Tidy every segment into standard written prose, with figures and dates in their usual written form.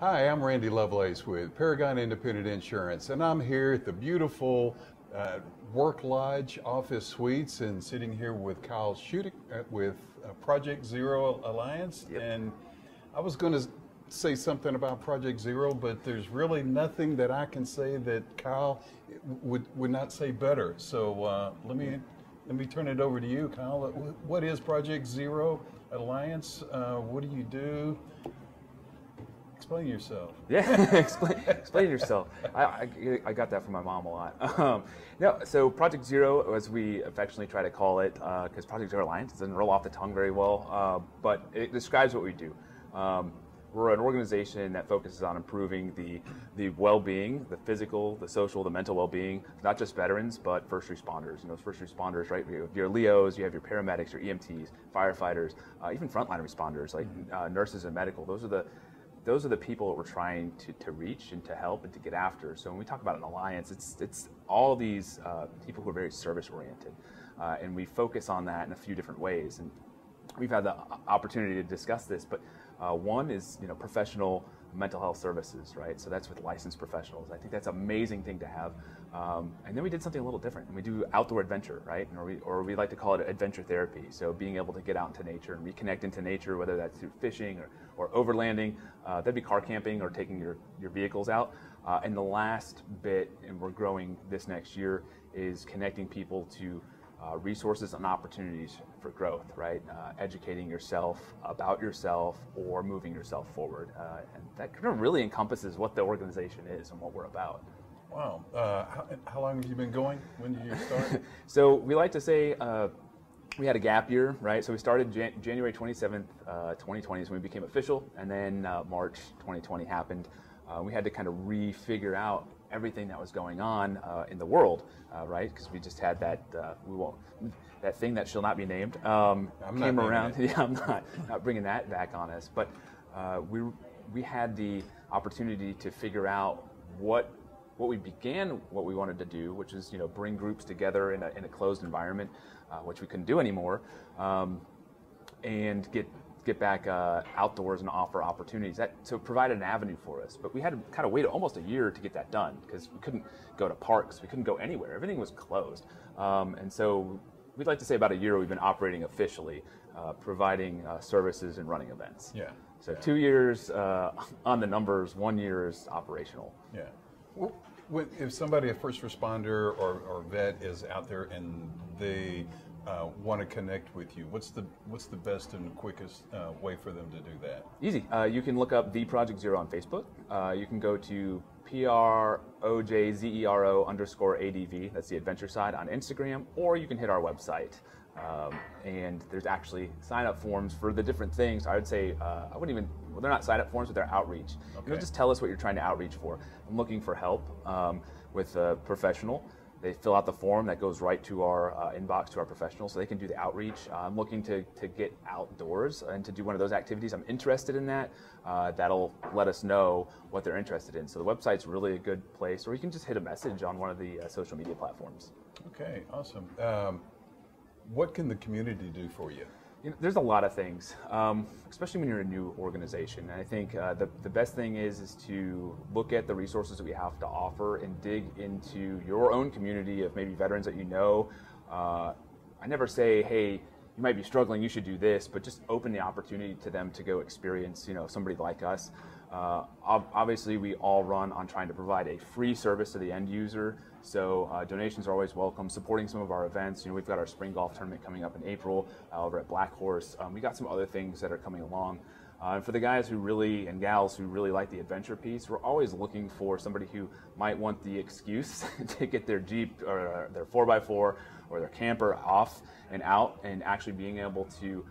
Hi, I'm Randy Lovelace with Paragon Independent Insurance, and I'm here at the beautiful Work Lodge office suites, and sitting here with Kyle Shutic with Project Zero Alliance. Yep. And I was going to say something about Project Zero, but there's really nothing that I can say that Kyle would not say better. So let me turn it over to you, Kyle. What is Project Zero Alliance? What do you do? Explain yourself. Yeah, explain yourself. I got that from my mom a lot. No, so Project Zero, as we affectionately try to call it, because Project Zero Alliance doesn't roll off the tongue very well, but it describes what we do. We're an organization that focuses on improving the well-being, the physical, the social, the mental well-being, not just veterans, but first responders. You know, first responders, right? You have your LEOs, you have your paramedics, your EMTs, firefighters, even frontline responders like nurses and medical. Those are the people that we're trying to reach and to help and to get after. So when we talk about an alliance, it's all these people who are very service-oriented. And we focus on that in a few different ways. And we've had the opportunity to discuss this, but one is, you know, professional mental health services, right? So that's with licensed professionals. I think that's an amazing thing to have. And then we did something a little different, and we do outdoor adventure, right? And or we like to call it adventure therapy. So being able to get out into nature and reconnect into nature, whether that's through fishing or overlanding, that'd be car camping or taking your vehicles out. And the last bit, and we're growing this next year, is connecting people to resources and opportunities for growth, right? Educating yourself about yourself or moving yourself forward. And that kind of really encompasses what the organization is and what we're about. Wow. How long have you been going? When did you start? So we like to say we had a gap year, right? So we started January 27th, 2020 is when we became official, and then March 2020 happened. We had to kind of refigure out everything that was going on in the world, right? Because we just had that that thing that shall not be named came around. Yeah, I'm not bringing that back on us. But we had the opportunity to figure out what we wanted to do, which is, you know, bring groups together in a closed environment, which we couldn't do anymore, and get back outdoors and offer opportunities. That so provided an avenue for us, but we had to kind of wait almost a year to get that done because we couldn't go to parks, we couldn't go anywhere, everything was closed. And so we'd like to say about a year we've been operating officially, providing services and running events. Yeah. So yeah. 2 years on the numbers, 1 year is operational. Yeah. Well, if somebody, a first responder or vet, is out there and they want to connect with you, what's the best and quickest way for them to do that? Easy. You can look up The Project Zero on Facebook. You can go to projzero_ADV, that's the adventure side, on Instagram, or you can hit our website. And there's actually sign-up forms for the different things. I would say, well, they're not sign-up forms, but they're outreach. Okay. You know, just tell us what you're trying to outreach for. I'm looking for help with a professional. They fill out the form that goes right to our inbox to our professionals, so they can do the outreach. I'm looking to get outdoors and to do one of those activities. I'm interested in that. That'll let us know what they're interested in. So the website's really a good place, or you can just hit a message on one of the social media platforms. Okay, awesome. What can the community do for you? You know, there's a lot of things, especially when you're a new organization. And I think the best thing is to look at the resources that we have to offer and dig into your own community of maybe veterans that you know. I never say, hey, you might be struggling, you should do this, but just open the opportunity to them to go experience, you know, somebody like us. Obviously, we all run on trying to provide a free service to the end user, so donations are always welcome. Supporting some of our events, you know, we've got our spring golf tournament coming up in April over at Black Horse. We got some other things that are coming along. And for the guys and gals who really like the adventure piece, we're always looking for somebody who might want the excuse to get their Jeep or their 4x4 or their camper off and out, and actually being able to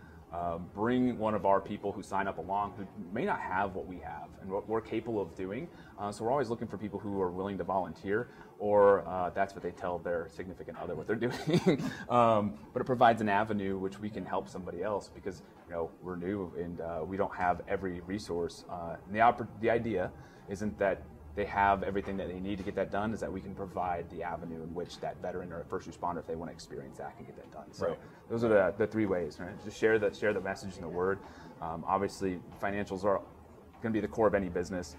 bring one of our people who sign up along who may not have what we have and what we're capable of doing. So we're always looking for people who are willing to volunteer, or that's what they tell their significant other what they're doing. But it provides an avenue which we can help somebody else, because, you know, we're new and we don't have every resource. And the idea isn't that they have everything that they need to get that done, is that we can provide the avenue in which that veteran or first responder, if they want to experience that, can get that done. So right. Those are the 3 ways, right? Just share the message and the word. Obviously, financials are going to be the core of any business.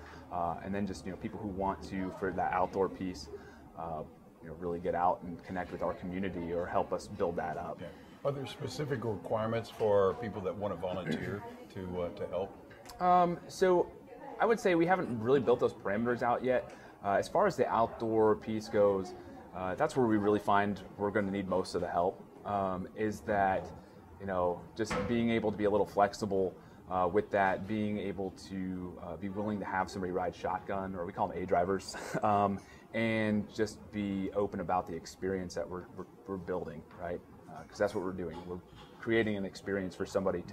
And then just, people who want to, for that outdoor piece, really get out and connect with our community or help us build that up. Yeah. Are there specific requirements for people that want to volunteer to help? So I would say we haven't really built those parameters out yet. As far as the outdoor piece goes, that's where we really find we're going to need most of the help, is that, just being able to be a little flexible with that, being able to be willing to have somebody ride shotgun, or we call them A-drivers, and just be open about the experience that we're building, right? Because that's what we're doing. We're creating an experience for somebody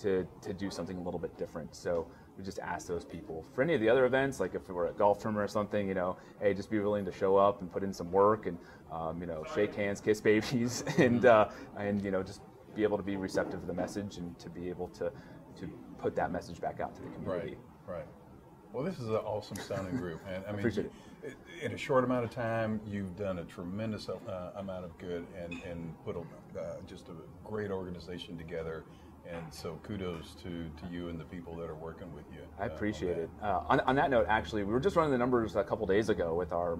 to do something a little bit different. So we just ask those people. For any of the other events, like if we're a golf tournament or something, hey, just be willing to show up and put in some work and, shake hands, kiss babies, and just be able to be receptive to the message and to be able to put that message back out to the community. Right, right. Well, this is an awesome sounding group, and I mean, appreciate it. In a short amount of time, you've done a tremendous amount of good and put just a great organization together. And so kudos to you and the people that are working with you. I appreciate it. On that note, actually, we were just running the numbers a couple days ago with our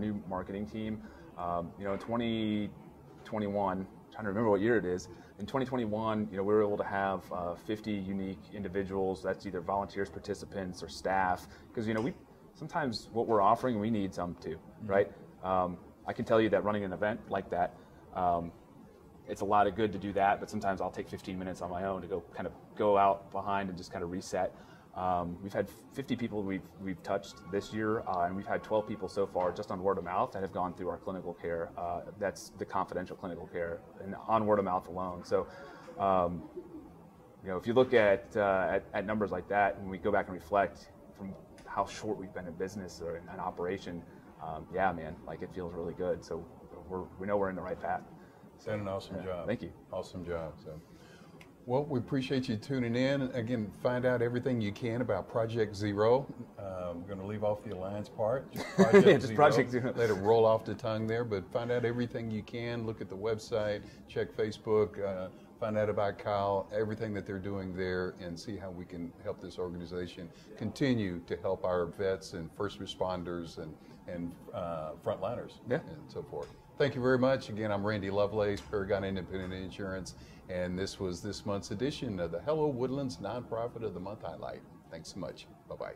new marketing team. In 2021, I'm trying to remember what year it is. In 2021, we were able to have 50 unique individuals. That's either volunteers, participants, or staff. Because we sometimes what we're offering, we need some too, right? I can tell you that running an event like that. It's a lot of good to do that, but sometimes I'll take 15 minutes on my own to go out behind and just reset. We've had 50 people we've touched this year, and we've had 12 people so far just on word of mouth that have gone through our clinical care. That's the confidential clinical care, and on word of mouth alone. So, if you look at numbers like that, and we go back and reflect from how short we've been in business or in an operation, yeah, man, it feels really good. So we know we're in the right path. Done an awesome job. Thank you. Awesome job. So, well, we appreciate you tuning in. Again, find out everything you can about Project Zero. We're going to leave off the Alliance part. Just Project, Zero. Project Zero. Let it roll off the tongue there. But find out everything you can. Look at the website. Check Facebook. Find out about Kyle, everything that they're doing there, and see how we can help this organization continue to help our vets and first responders and frontliners and so forth. Thank you very much. Again, I'm Randy Lovelace, Paragon Independent Insurance, and this was this month's edition of the Hello Woodlands Nonprofit of the Month Highlight. Thanks so much. Bye-bye.